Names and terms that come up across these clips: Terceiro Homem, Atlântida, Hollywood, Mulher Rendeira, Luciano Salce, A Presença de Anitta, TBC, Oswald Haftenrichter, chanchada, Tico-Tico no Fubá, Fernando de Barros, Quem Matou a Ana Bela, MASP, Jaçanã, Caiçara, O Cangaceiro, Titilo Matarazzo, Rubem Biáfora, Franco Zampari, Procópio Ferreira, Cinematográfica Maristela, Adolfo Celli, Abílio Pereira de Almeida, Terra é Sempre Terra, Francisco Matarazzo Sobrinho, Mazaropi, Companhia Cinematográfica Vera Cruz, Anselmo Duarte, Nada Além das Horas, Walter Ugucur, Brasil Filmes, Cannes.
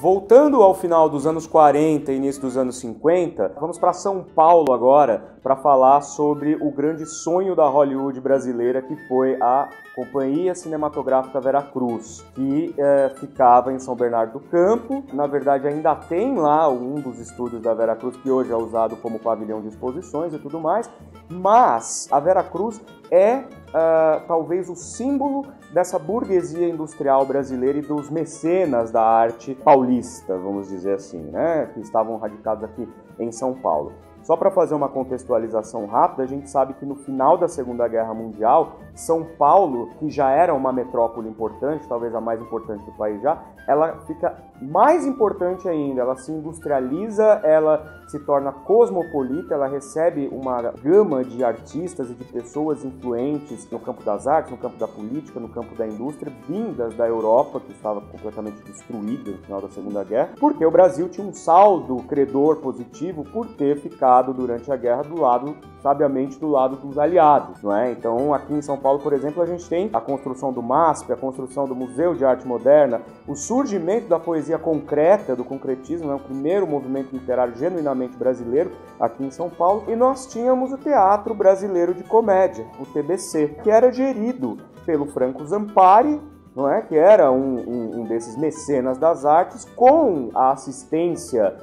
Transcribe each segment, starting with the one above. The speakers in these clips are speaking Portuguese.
Voltando ao final dos anos 40 e início dos anos 50, vamos para São Paulo agora para falar sobre o grande sonho da Hollywood brasileira, que foi a Companhia Cinematográfica Vera Cruz, que ficava em São Bernardo do Campo. Na verdade, ainda tem lá um dos estúdios da Vera Cruz, que hoje é usado como pavilhão de exposições e tudo mais, mas a Vera Cruz é talvez o símbolo dessa burguesia industrial brasileira e dos mecenas da arte paulista, vamos dizer assim, né? Que estavam radicados aqui em São Paulo. Só para fazer uma contextualização rápida, a gente sabe que no final da Segunda Guerra Mundial, São Paulo, que já era uma metrópole importante, talvez a mais importante do país já, ela fica mais importante ainda, ela se industrializa, ela se torna cosmopolita, ela recebe uma gama de artistas e de pessoas influentes no campo das artes, no campo da política, no campo da indústria, vindas da Europa, que estava completamente destruída no final da Segunda Guerra, porque o Brasil tinha um saldo credor positivo por ter ficado durante a guerra do lado, sabiamente, do lado dos aliados, não é? Então, aqui em São Paulo, por exemplo, a gente tem a construção do MASP, a construção do Museu de Arte Moderna, o surgimento da poesia concreta, do concretismo, é o primeiro movimento literário genuinamente brasileiro aqui em São Paulo, e nós tínhamos o Teatro Brasileiro de Comédia, o TBC, que era gerido pelo Franco Zampari, não é? Que era um desses mecenas das artes, com a assistência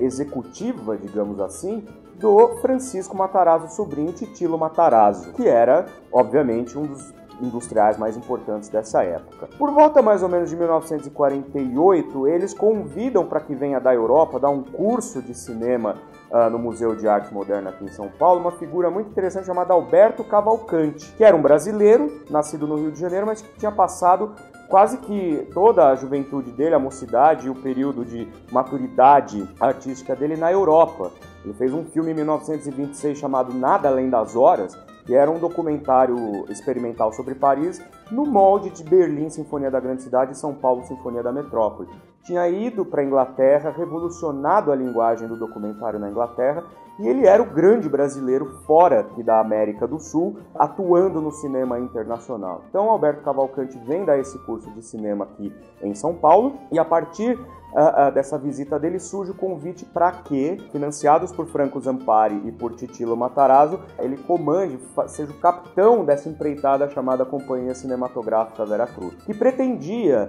executiva, digamos assim, do Francisco Matarazzo Sobrinho, Titilo Matarazzo, que era, obviamente, um dos industriais mais importantes dessa época. Por volta mais ou menos de 1948, eles convidam para que venha da Europa dar um curso de cinema no Museu de Arte Moderna aqui em São Paulo, uma figura muito interessante chamada Alberto Cavalcanti, que era um brasileiro, nascido no Rio de Janeiro, mas que tinha passado quase que toda a juventude dele, a mocidade e o período de maturidade artística dele na Europa. Ele fez um filme em 1926 chamado Nada Além das Horas, que era um documentário experimental sobre Paris, no molde de Berlim, Sinfonia da Grande Cidade, e São Paulo, Sinfonia da Metrópole. Tinha ido para a Inglaterra, revolucionado a linguagem do documentário na Inglaterra, e ele era o grande brasileiro fora da América do Sul, atuando no cinema internacional. Então, Alberto Cavalcanti vem dar esse curso de cinema aqui em São Paulo, e a partir dessa visita dele surge o convite para que, financiados por Franco Zampari e por Titilo Matarazzo, ele comande, seja o capitão dessa empreitada chamada Companhia Cinematográfica Vera Cruz, que pretendia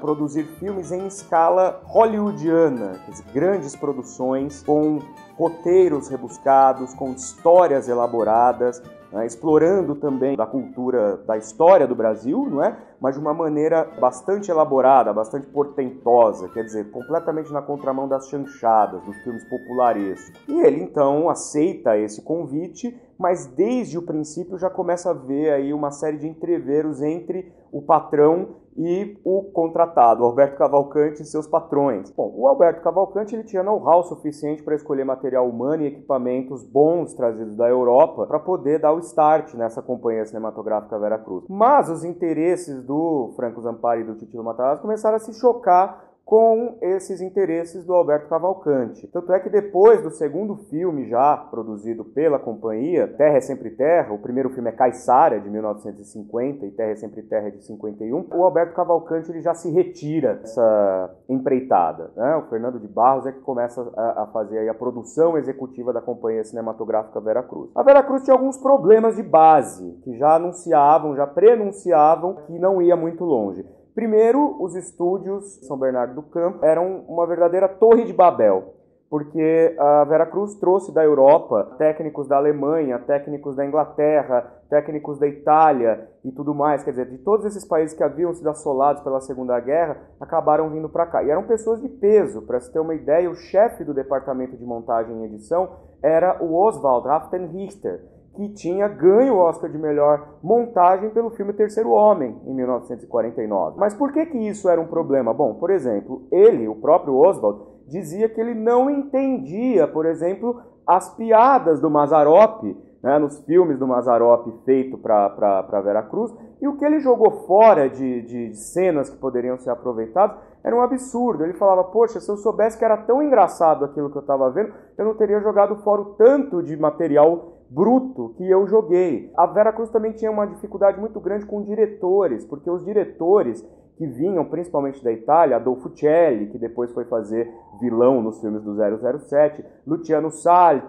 produzir filmes em escala hollywoodiana, grandes produções com roteiros rebuscados, com histórias elaboradas, né, explorando também da cultura, da história do Brasil, não é? Mas de uma maneira bastante elaborada, bastante portentosa, quer dizer, completamente na contramão das chanchadas, dos filmes populares. E ele, então, aceita esse convite, mas desde o princípio já começa a ver aí uma série de entreveros entre o patrão e o contratado, Alberto Cavalcanti e seus patrões. Bom, o Alberto Cavalcanti, ele tinha know-how suficiente para escolher material humano e equipamentos bons trazidos da Europa para poder dar o start nessa Companhia Cinematográfica Vera Cruz. Mas os interesses do Franco Zampari e do Titilo Matarazzo começaram a se chocar com esses interesses do Alberto Cavalcanti. Tanto é que depois do segundo filme já produzido pela companhia, Terra é Sempre Terra, o primeiro filme é Caiçara, de 1950, e Terra é Sempre Terra é de 51, o Alberto Cavalcanti ele já se retira dessa empreitada, né? O Fernando de Barros é que começa a fazer aí a produção executiva da Companhia Cinematográfica Vera Cruz. A Vera Cruz tinha alguns problemas de base, que já anunciavam, já prenunciavam que não ia muito longe. Primeiro, os estúdios São Bernardo do Campo eram uma verdadeira torre de Babel, porque a Vera Cruz trouxe da Europa técnicos da Alemanha, técnicos da Inglaterra, técnicos da Itália e tudo mais. Quer dizer, de todos esses países que haviam sido assolados pela Segunda Guerra, acabaram vindo para cá. E eram pessoas de peso. Para se ter uma ideia, o chefe do departamento de montagem e edição era o Oswald Haftenrichter, que tinha ganho o Oscar de melhor montagem pelo filme Terceiro Homem, em 1949. Mas por que isso era um problema? Bom, por exemplo, ele, o próprio Oswald, dizia que ele não entendia, por exemplo, as piadas do Mazaropi, né, nos filmes do Mazaropi feito para Vera Cruz, e o que ele jogou fora de cenas que poderiam ser aproveitadas era um absurdo. Ele falava, poxa, se eu soubesse que era tão engraçado aquilo que eu estava vendo, eu não teria jogado fora o tanto de material bruto que eu joguei. A Vera Cruz também tinha uma dificuldade muito grande com diretores, porque os diretores que vinham principalmente da Itália, Adolfo Celli, que depois foi fazer vilão nos filmes do 007, Luciano Salce,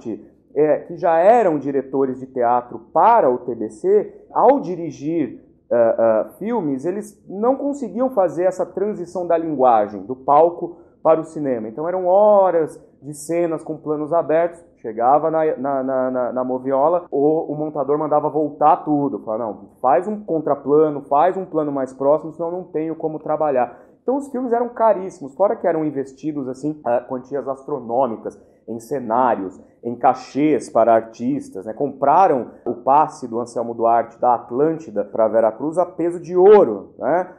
que já eram diretores de teatro para o TBC, ao dirigir filmes, eles não conseguiam fazer essa transição da linguagem, do palco para o cinema. Então eram horas de cenas com planos abertos. Chegava na moviola, ou o montador mandava voltar tudo. Falava, não, faz um contraplano, faz um plano mais próximo, senão não tenho como trabalhar. Então os filmes eram caríssimos, fora que eram investidos assim, quantias astronômicas em cenários, em cachês para artistas, né? Compraram o passe do Anselmo Duarte da Atlântida para Vera Cruz a peso de ouro, né?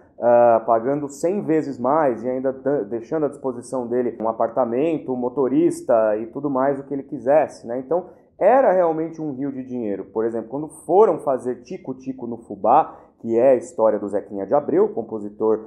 Pagando 100 vezes mais e ainda deixando à disposição dele um apartamento, um motorista e tudo mais o que ele quisesse, né? Então era realmente um rio de dinheiro. Por exemplo, quando foram fazer Tico-Tico no Fubá, que é a história do Zequinha de Abreu, compositor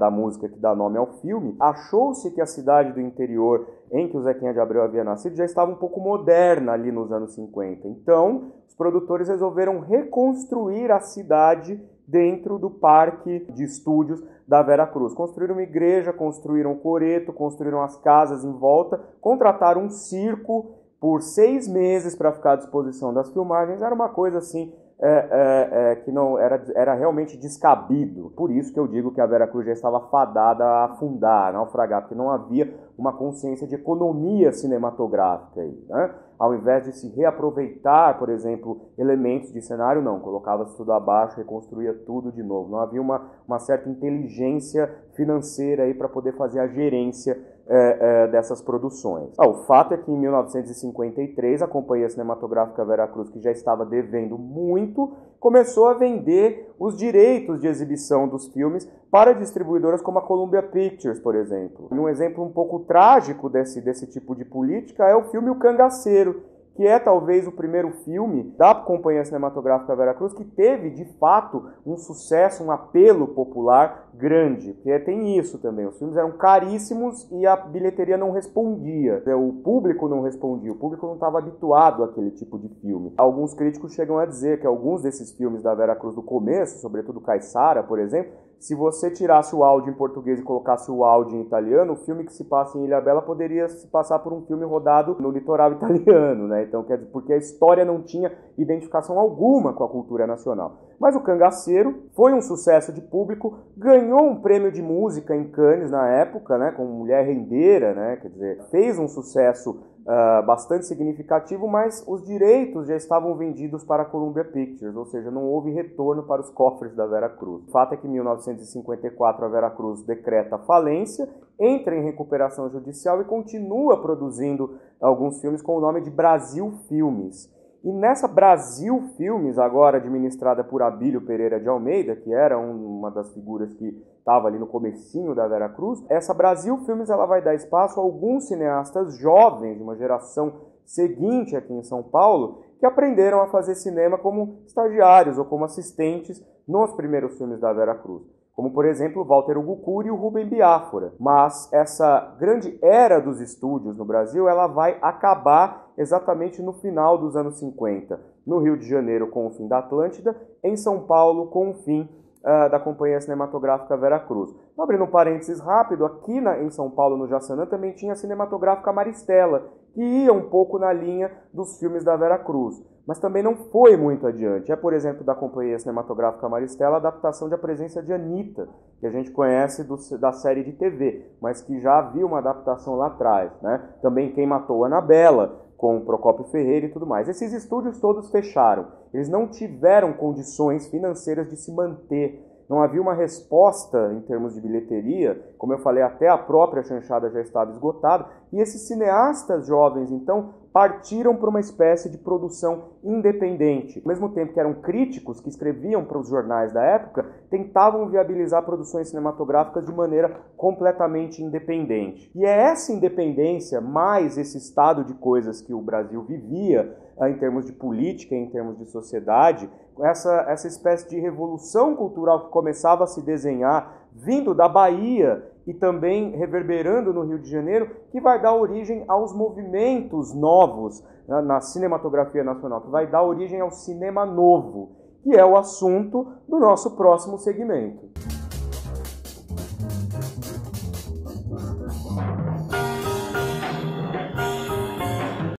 da música que dá nome ao filme, achou-se que a cidade do interior em que o Zequinha de Abreu havia nascido já estava um pouco moderna ali nos anos 50. Então, os produtores resolveram reconstruir a cidade dentro do parque de estúdios da Vera Cruz. Construíram uma igreja, construíram um coreto, construíram as casas em volta, contrataram um circo por 6 meses para ficar à disposição das filmagens. Era uma coisa assim que não era realmente descabido. Por isso que eu digo que a Vera Cruz já estava fadada a afundar, a naufragar, porque não havia uma consciência de economia cinematográfica aí, né? Ao invés de se reaproveitar, por exemplo, elementos de cenário, não, colocava-se tudo abaixo, reconstruía tudo de novo. Não havia uma certa inteligência financeira aí para poder fazer a gerência dessas produções. O fato é que em 1953 a Companhia Cinematográfica Vera Cruz, que já estava devendo muito, começou a vender os direitos de exibição dos filmes para distribuidoras como a Columbia Pictures, por exemplo. E um exemplo um pouco trágico desse tipo de política é o filme O Cangaceiro, que é talvez o primeiro filme da Companhia Cinematográfica Vera Cruz que teve, de fato, um sucesso, um apelo popular grande. Porque tem isso também, os filmes eram caríssimos e a bilheteria não respondia, o público não respondia, o público não estava habituado àquele tipo de filme. Alguns críticos chegam a dizer que alguns desses filmes da Vera Cruz do começo, sobretudo Caiçara, por exemplo, se você tirasse o áudio em português e colocasse o áudio em italiano, o filme que se passa em Ilhabela poderia se passar por um filme rodado no litoral italiano, né? Então, quer dizer, porque a história não tinha identificação alguma com a cultura nacional. Mas O Cangaceiro foi um sucesso de público, ganhou um prêmio de música em Cannes na época, né? Com Mulher Rendeira, né? Quer dizer, fez um sucesso bastante significativo, mas os direitos já estavam vendidos para a Columbia Pictures, ou seja, não houve retorno para os cofres da Vera Cruz. O fato é que em 1954 a Vera Cruz decreta falência, entra em recuperação judicial e continua produzindo alguns filmes com o nome de Brasil Filmes. E nessa Brasil Filmes, agora administrada por Abílio Pereira de Almeida, que era uma das figuras que estava ali no comecinho da Vera Cruz, essa Brasil Filmes ela vai dar espaço a alguns cineastas jovens, de uma geração seguinte aqui em São Paulo, que aprenderam a fazer cinema como estagiários ou como assistentes nos primeiros filmes da Vera Cruz. Como, por exemplo, Walter Ugucur e o Rubem Biáfora. Mas essa grande era dos estúdios no Brasil, ela vai acabar exatamente no final dos anos 50. No Rio de Janeiro, com o fim da Atlântida, em São Paulo, com o fim da Companhia Cinematográfica Vera Cruz. Abrindo um parênteses rápido, aqui em São Paulo, no Jaçanã, também tinha a Cinematográfica Maristela, que ia um pouco na linha dos filmes da Vera Cruz, mas também não foi muito adiante. É, por exemplo, da Companhia Cinematográfica Maristela, a adaptação de A Presença de Anitta, que a gente conhece da série de TV, mas que já havia uma adaptação lá atrás, né? Também Quem Matou a Ana Bela, com o Procópio Ferreira e tudo mais. Esses estúdios todos fecharam. Eles não tiveram condições financeiras de se manter. Não havia uma resposta em termos de bilheteria, como eu falei, até a própria chanchada já estava esgotada, e esses cineastas jovens, então, partiram para uma espécie de produção independente. Ao mesmo tempo que eram críticos que escreviam para os jornais da época, tentavam viabilizar produções cinematográficas de maneira completamente independente. E é essa independência, mais esse estado de coisas que o Brasil vivia, em termos de política, em termos de sociedade, essa espécie de revolução cultural que começava a se desenhar vindo da Bahia e também reverberando no Rio de Janeiro, que vai dar origem aos movimentos novos na cinematografia nacional, que vai dar origem ao cinema novo, que é o assunto do nosso próximo segmento.